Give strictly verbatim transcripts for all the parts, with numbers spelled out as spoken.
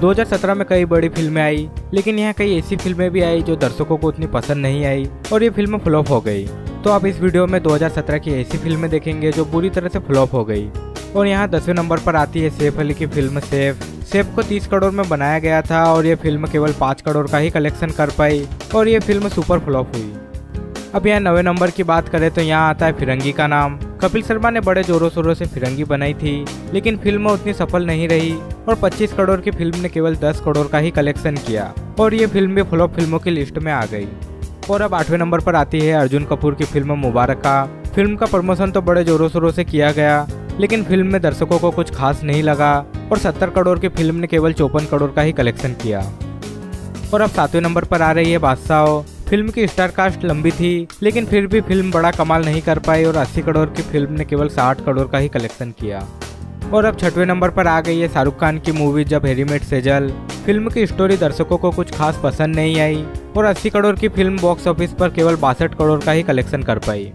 दो हज़ार सत्रह में कई बड़ी फिल्में आई, लेकिन यहाँ कई ऐसी फिल्में भी आई जो दर्शकों को उतनी पसंद नहीं आई और ये फिल्में फ्लॉप हो गई। तो आप इस वीडियो में दो हज़ार सत्रह की ऐसी फिल्में देखेंगे जो बुरी तरह से फ्लॉप हो गई। और यहाँ दसवें नंबर पर आती है सैफ अली की फिल्म सैफ। सैफ को तीस करोड़ में बनाया गया था और ये फिल्म केवल पाँच करोड़ का ही कलेक्शन कर पाई और ये फिल्म सुपर फ्लॉप हुई। अब यहाँ नवे नंबर की बात करें तो यहाँ आता है फिरंगी का नाम। कपिल शर्मा ने बड़े जोरों शोरों से फिरंगी बनाई थी, लेकिन फिल्म उतनी सफल नहीं रही और पच्चीस करोड़ की फिल्म ने केवल दस करोड़ का ही कलेक्शन किया और ये फिल्म भी फ्लॉप फिल्मों की लिस्ट में आ गई। और अब आठवें नंबर पर आती है अर्जुन कपूर की फिल्म मुबारका। फिल्म का प्रमोशन तो बड़े जोरों शोरों से किया गया, लेकिन फिल्म में दर्शकों को कुछ खास नहीं लगा और सत्तर करोड़ की फिल्म ने केवल चौपन करोड़ का ही कलेक्शन किया। और अब सातवें नंबर पर आ रही है बादशाह। फिल्म की स्टार कास्ट लंबी थी, लेकिन फिर भी फिल्म बड़ा कमाल नहीं कर पाई और अस्सी करोड़ की फिल्म ने केवल साठ करोड़ का ही कलेक्शन किया। और अब छठवें नंबर पर आ गई है शाहरुख खान की मूवी जब हैरी मेट सेजल। फिल्म की स्टोरी दर्शकों को कुछ खास पसंद नहीं आई और अस्सी करोड़ की फिल्म बॉक्स ऑफिस पर केवल बासठ करोड़ का ही कलेक्शन कर पाई।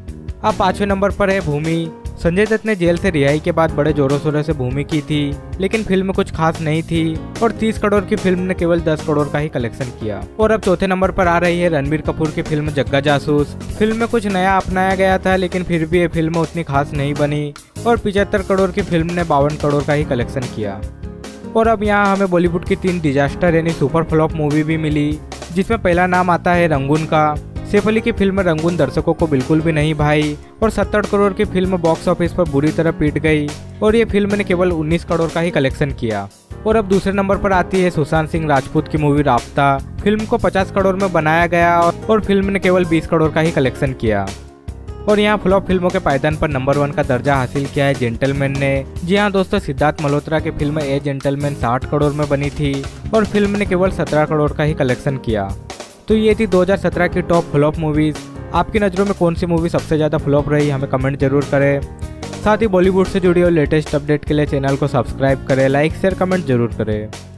अब पाँचवें नंबर पर है भूमि। संजय दत्त ने जेल से रिहाई के बाद बड़े जोरों शोरों से भूमि की थी, लेकिन फिल्म कुछ खास नहीं थी और तीस करोड़ की फिल्म ने केवल दस करोड़ का ही कलेक्शन किया। और अब चौथे नंबर पर आ रही है रणबीर कपूर की फिल्म जग्गा जासूस। फिल्म में कुछ नया अपनाया गया था, लेकिन फिर भी ये फिल्म उतनी खास नहीं बनी और पचहत्तर करोड़ की फिल्म ने बावन करोड़ का ही कलेक्शन किया। और अब यहाँ हमें बॉलीवुड की तीन डिजास्टर यानी सुपर फ्लॉप मूवी भी मिली, जिसमें पहला नाम आता है रंगून का। सैफ अली की फिल्म रंगून दर्शकों को बिल्कुल भी नहीं भाई और सत्तर करोड़ की फिल्म बॉक्स ऑफिस पर बुरी तरह पीट गई और ये फिल्म ने केवल उन्नीस करोड़ का ही कलेक्शन किया। और अब दूसरे नंबर पर आती है सुशांत सिंह राजपूत की मूवी राब्ता। फिल्म को पचास करोड़ में बनाया गया और फिल्म ने केवल बीस करोड़ का ही कलेक्शन किया। और यहाँ फ्लॉप फिल्मों के पायदान पर नंबर वन का दर्जा हासिल किया है जेंटलमैन ने। जी हाँ दोस्तों, सिद्धार्थ मल्होत्रा की फिल्म ए जेंटलमैन साठ करोड़ में बनी थी और फिल्म ने केवल सत्रह करोड़ का ही कलेक्शन किया। तो ये थी दो हज़ार सत्रह की टॉप फ्लॉप मूवीज़। आपकी नज़रों में कौन सी मूवी सबसे ज़्यादा फ्लॉप रही, हमें कमेंट जरूर करें। साथ ही बॉलीवुड से जुड़ी और लेटेस्ट अपडेट के लिए चैनल को सब्सक्राइब करें, लाइक शेयर कमेंट जरूर करें।